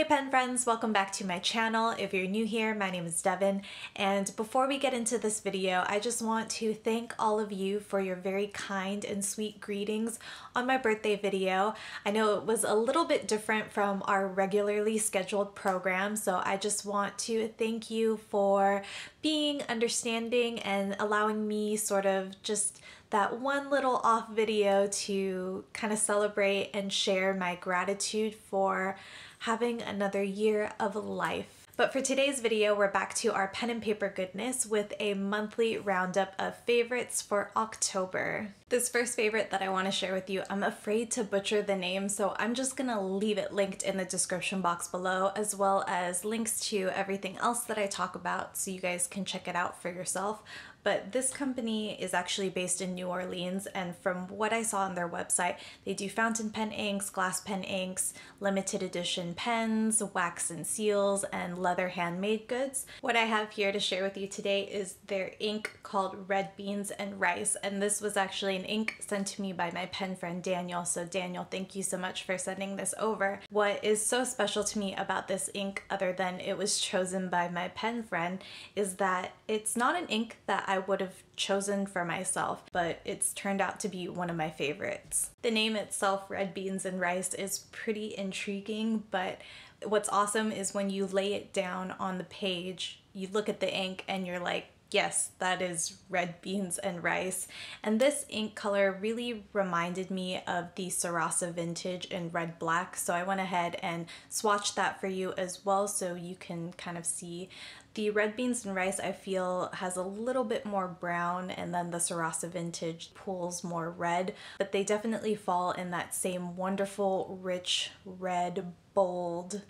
Hey pen friends, welcome back to my channel. If you're new here, my name is Devin, and before we get into this video, I just want to thank all of you for your very kind and sweet greetings on my birthday video. I know it was a little bit different from our regularly scheduled program, so I just want to thank you for being understanding and allowing me sort of just that one little off video to kind of celebrate and share my gratitude for having another year of life. But for today's video, we're back to our pen and paper goodness with a monthly roundup of favorites for October. This first favorite that I want to share with you, I'm afraid to butcher the name, so I'm just gonna leave it linked in the description box below, as well as links to everything else that I talk about so you guys can check it out for yourself. But this company is actually based in New Orleans, and from what I saw on their website, they do fountain pen inks, glass pen inks, limited edition pens, wax and seals, and leather handmade goods. What I have here to share with you today is their ink called Red Beans and Rice, and this was actually an ink sent to me by my pen friend Daniel. So Daniel, thank you so much for sending this over. What is so special to me about this ink, other than it was chosen by my pen friend, is that it's not an ink that I would have chosen for myself, but it's turned out to be one of my favorites. The name itself, Red Beans and Rice, is pretty intriguing, but what's awesome is when you lay it down on the page, you look at the ink and you're like, yes, that is red beans and rice. And this ink color really reminded me of the Sarasa Vintage in red black. So I went ahead and swatched that for you as well, so you can kind of see. The Red Beans and Rice, I feel, has a little bit more brown, and then the Sarasa Vintage pulls more red, but they definitely fall in that same wonderful, rich, red, bold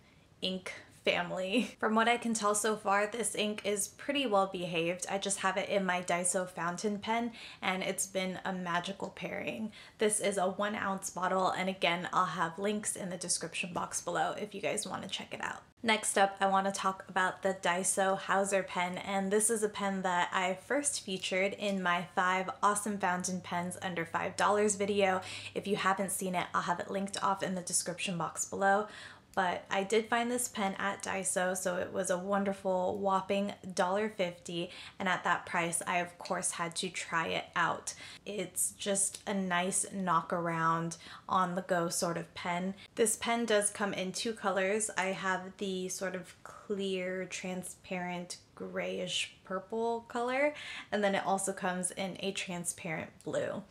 ink family. From what I can tell so far, this ink is pretty well behaved. I just have it in my Daiso fountain pen, and it's been a magical pairing. This is a 1 ounce bottle, and again, I'll have links in the description box below if you guys want to check it out. Next up, I want to talk about the Daiso Hauser pen, and this is a pen that I first featured in my 5 awesome fountain pens under $5 video. If you haven't seen it, I'll have it linked off in the description box below. But I did find this pen at Daiso, so it was a wonderful whopping $1.50, and at that price I of course had to try it out. It's just a nice knockaround, on-the-go sort of pen. This pen does come in 2 colors. I have the sort of clear, transparent, grayish purple color, and then it also comes in a transparent blue.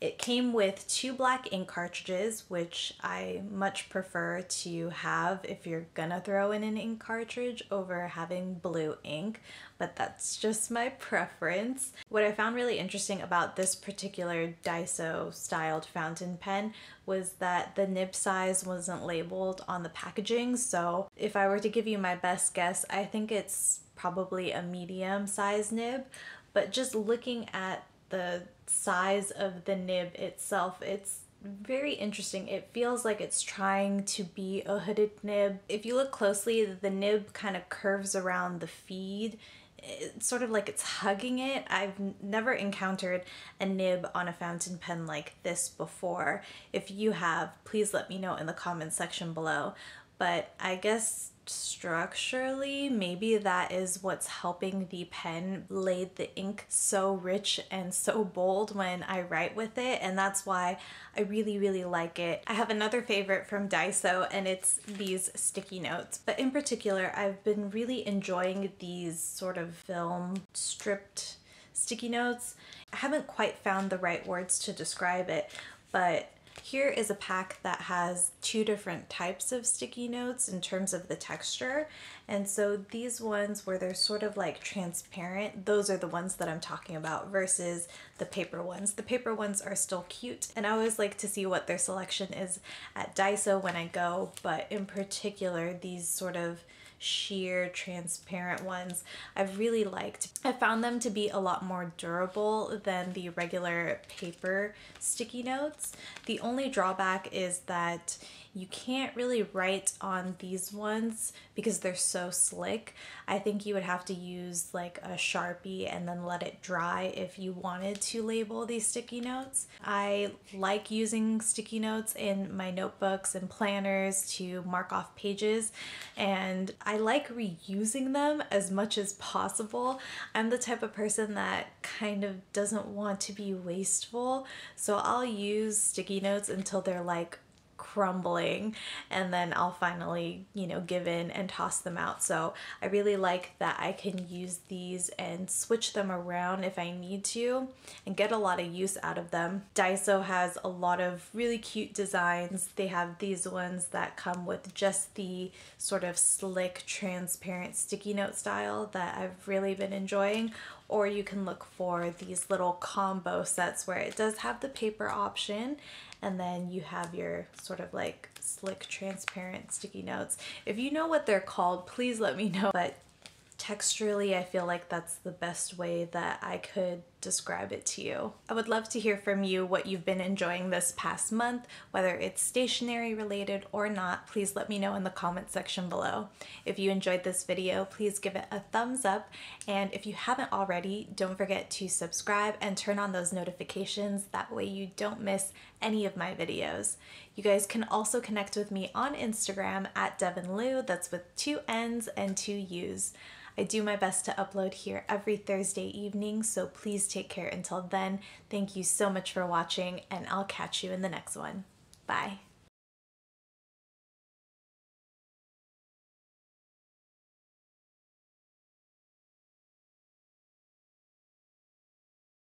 It came with 2 black ink cartridges, which I much prefer to have if you're gonna throw in an ink cartridge over having blue ink, but that's just my preference. What I found really interesting about this particular Daiso styled fountain pen was that the nib size wasn't labeled on the packaging, so if I were to give you my best guess, I think it's probably a medium size nib, but just looking at the size of the nib itself, it's very interesting. It feels like it's trying to be a hooded nib. If you look closely, the nib kind of curves around the feed. It's sort of like it's hugging it. I've never encountered a nib on a fountain pen like this before. If you have, please let me know in the comments section below. But I guess structurally, maybe that is what's helping the pen lay the ink so rich and so bold when I write with it, and that's why I really like it. I have another favorite from Daiso, and it's these sticky notes, but in particular I've been really enjoying these sort of film stripped sticky notes. I haven't quite found the right words to describe it, but here is a pack that has 2 different types of sticky notes in terms of the texture, and so these ones where they're sort of like transparent, those are the ones that I'm talking about, versus the paper ones. The paper ones are still cute, and I always like to see what their selection is at Daiso when I go, but in particular these sort of sheer transparent ones I've really liked. I found them to be a lot more durable than the regular paper sticky notes. The only drawback is that You can't really write on these ones because they're so slick. I think you would have to use like a Sharpie and then let it dry if you wanted to label these sticky notes. I like using sticky notes in my notebooks and planners to mark off pages, and I like reusing them as much as possible. I'm the type of person that kind of doesn't want to be wasteful, so I'll use sticky notes until they're like crumbling, and then I'll finally, you know, give in and toss them out. So I really like that I can use these and switch them around if I need to and get a lot of use out of them. Daiso has a lot of really cute designs. They have these ones that come with just the sort of slick, transparent sticky note style that I've really been enjoying. Or you can look for these little combo sets where it does have the paper option, and then you have your sort of like slick, transparent sticky notes. If you know what they're called, please let me know. But texturally, I feel like that's the best way that I could describe it to you. I would love to hear from you what you've been enjoying this past month, whether it's stationery related or not. Please let me know in the comment section below. If you enjoyed this video, please give it a thumbs up, and if you haven't already, don't forget to subscribe and turn on those notifications. That way you don't miss any of my videos. You guys can also connect with me on Instagram at Devin Luu, that's with 2 N's and 2 U's. I do my best to upload here every Thursday evening, so please take care until then. Thank you so much for watching, and I'll catch you in the next one. Bye.